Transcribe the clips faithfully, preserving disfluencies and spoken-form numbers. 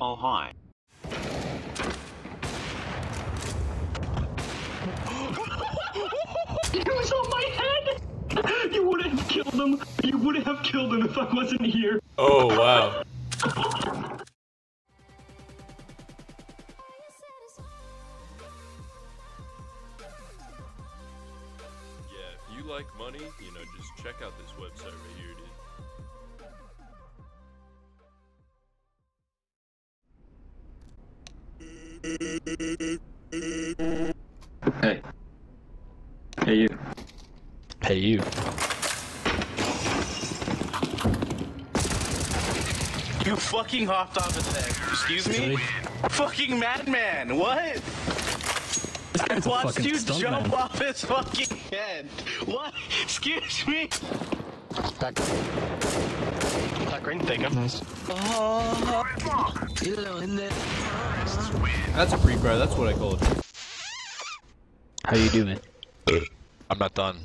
fall high. He was on my head! You wouldn't have killed him! You wouldn't have killed him if I wasn't here! Oh, wow. Yeah, if you like money, you know, just check out this website right here, dude. Hey. Hey you. Hey you. You fucking hopped off a thing. Excuse me? Fucking madman, what? I watched you jump off his fucking head. What? Excuse me? Back. That green thing up. Nice. Oh. That's a pre-cry, that's what I call it. How you doing? I'm not done.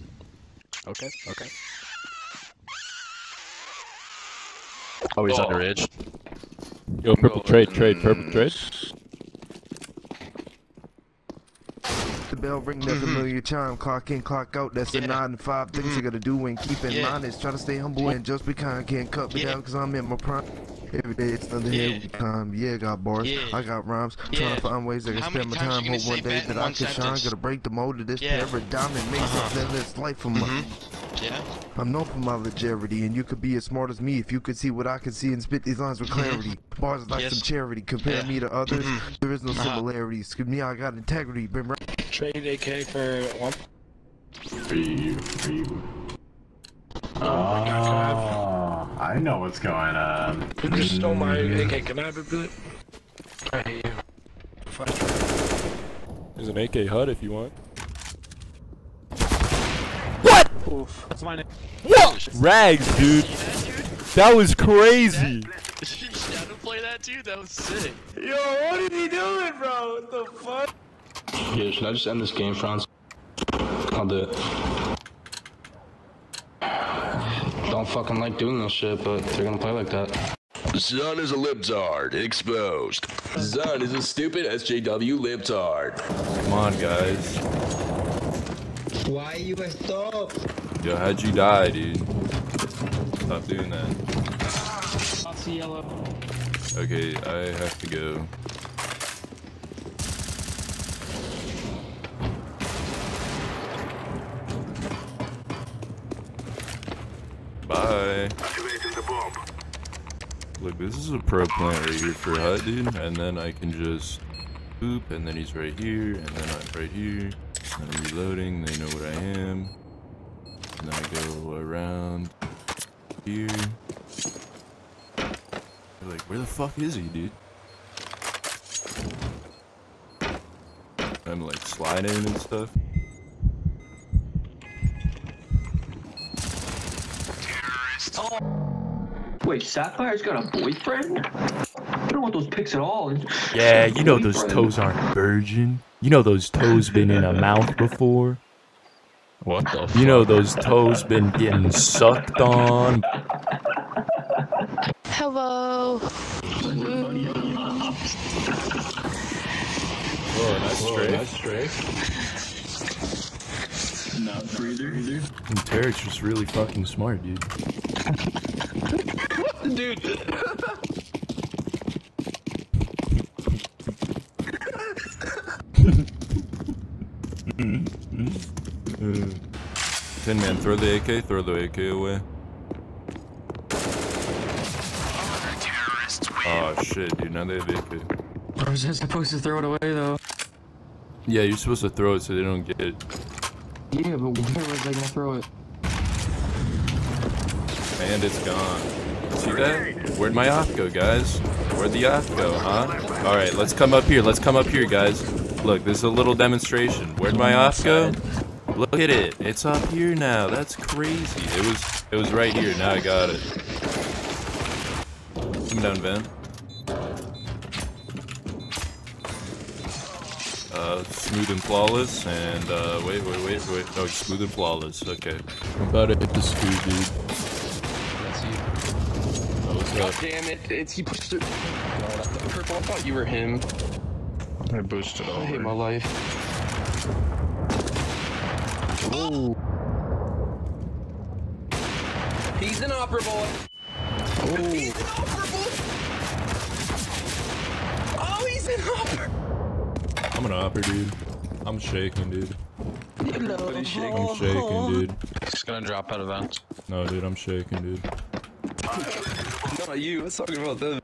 Okay, okay. Oh, he's oh. underage. Yo, purple trade, trade, purple trade. The bell ring does a million times, clock in, clock out, that's yeah. the nine and five things mm-hmm. you gotta do and keep in yeah. mind is try to stay humble and just be kind, can't cut me yeah. down cause I'm in my prime. Every day it's another yeah. heavy time. Yeah, I got bars. Yeah. I got rhymes. Yeah. Trying to find ways I can spend my time. Hope one day that I can shine. Gotta break the mold of this yeah. paradigm and make uh-huh. something that's life for mm-hmm. mine. Yeah. I'm known for my longevity, and you could be as smart as me if you could see what I could see and spit these lines with clarity. Mm-hmm. Bars is like yes. some charity. Compare yeah. me to others. Mm-hmm. There is no uh-huh. similarities. Excuse me, I got integrity. Been right. Trade A K for one. Free, free. Oh, oh my God, God. I know what's going on. You just mm-hmm. stole my A K. Can I have a bullet? I hate you. Fuck. There's an A K H U D if you want. What? Oof. That's my name. What? Rags, dude. That was crazy. You had to play that, dude? That was sick. Yo, what is he doing, bro? What the fuck? Yeah, should I just end this game, Franz? I'll do it. Don't fucking like doing this shit, but they're gonna play like that. Zuhn is a libtard. Exposed. Zuhn is a stupid S J W libtard. Come on, guys. Why you stop? Yo, how'd you die, dude? Stop doing that. I'll see yellow. Okay, I have to go. Bye. Activating the bomb. Look, this is a pro plant right here for H U D, dude. And then I can just poop, and then he's right here, and then I'm right here. And I'm reloading, they know what I am. And then I go around here. They're like, where the fuck is he, dude? I'm like sliding and stuff. Wait, Sapphire's got a boyfriend? I don't want those pics at all. Yeah, you know those toes aren't virgin. You know those toes been in a mouth before. What the fuck? You know those toes been getting sucked on. Hello. Whoa, nice Whoa, nice strafe. Not breather either. And Tarek's just really fucking smart, dude. Dude. Tin man, throw the A K, throw the A K away. Oh shit, dude, now they have A K. Bro, was I supposed to throw it away though? Yeah, you're supposed to throw it so they don't get it. Yeah, but where was I gonna throw it? And it's gone. See that? Where'd my yacht go, guys? Where'd the yacht go, huh? Alright, let's come up here. Let's come up here, guys. Look, this is a little demonstration. Where'd my yacht go? Look at it. It's up here now. That's crazy. It was it was right here. Now I got it. I'm done, Van. Uh, smooth and flawless, and uh, wait, wait, wait, wait. Oh, smooth and flawless. Okay. I'm about to hit the screw, dude. God damn it, it's he pushed it. Purple, I thought you were him. I boosted over. I hate my life. Ooh. He's inoperable. Ooh. He's inoperable. Oh, he's inoperable. I'm an opper, dude. I'm shaking, dude. Hello. What are you shaking? I'm shaking, dude. He's gonna drop out of vent. No, dude, I'm shaking, dude. Not you. Let's talk about them.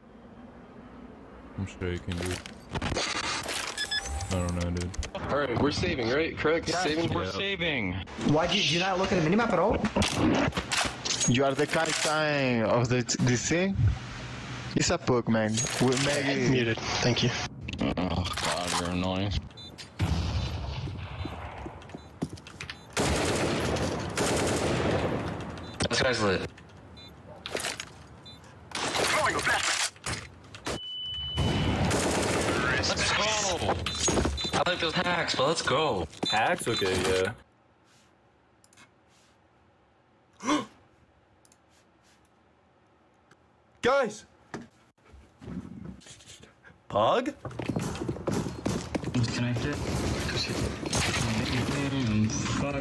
I'm shaking, dude. I don't know, dude. Alright, we're saving, right? Correct? Yes, saving? We're yeah. saving. Why did you not look at the minimap at all? You are the captain of the D C? It's a poke, man. We're maybe... muted. Thank you. Oh, God, you're annoying. This guy's lit. Let's go! I like those hacks, but let's go. Hacks? Okay, yeah. Guys! Pog? Disconnect it. Fuck.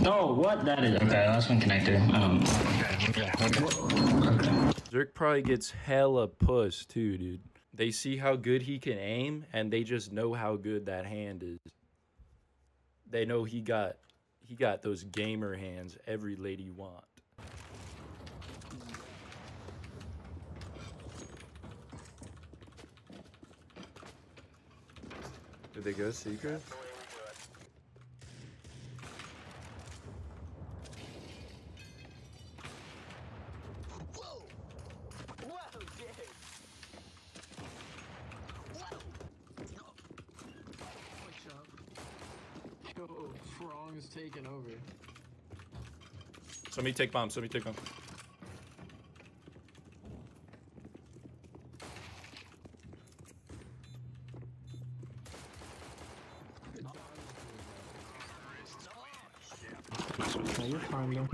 No, what? That is. Okay, last one connected. Um, okay, okay, okay. Zerk probably gets hella puss too, dude. They see how good he can aim, and they just know how good that hand is. They know he got, he got those gamer hands every lady want. Did they go secret? Frong's taking over. Somebody take bomb, somebody take bomb.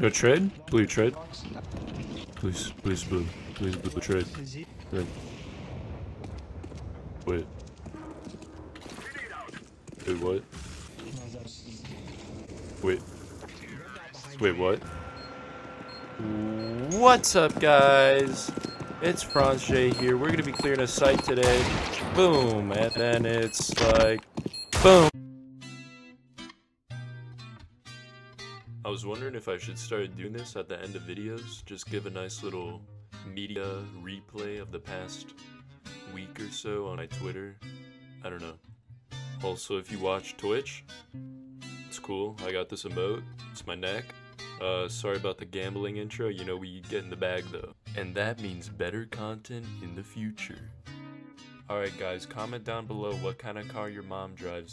Go trade? Blue trade? Please, please blue. Please blue trade. Good. Wait. Wait, what? Wait. Wait, what? What's up, guys? It's FranzJ here. We're gonna be clearing a site today. Boom, and then it's like, boom. I was wondering if I should start doing this at the end of videos. Just give a nice little media replay of the past week or so on my Twitter. I don't know. Also, if you watch Twitch, it's cool. I got this emote. It's my neck. Uh, sorry about the gambling intro. You know, we get in the bag, though. And that means better content in the future. Alright, guys. Comment down below what kind of car your mom drives.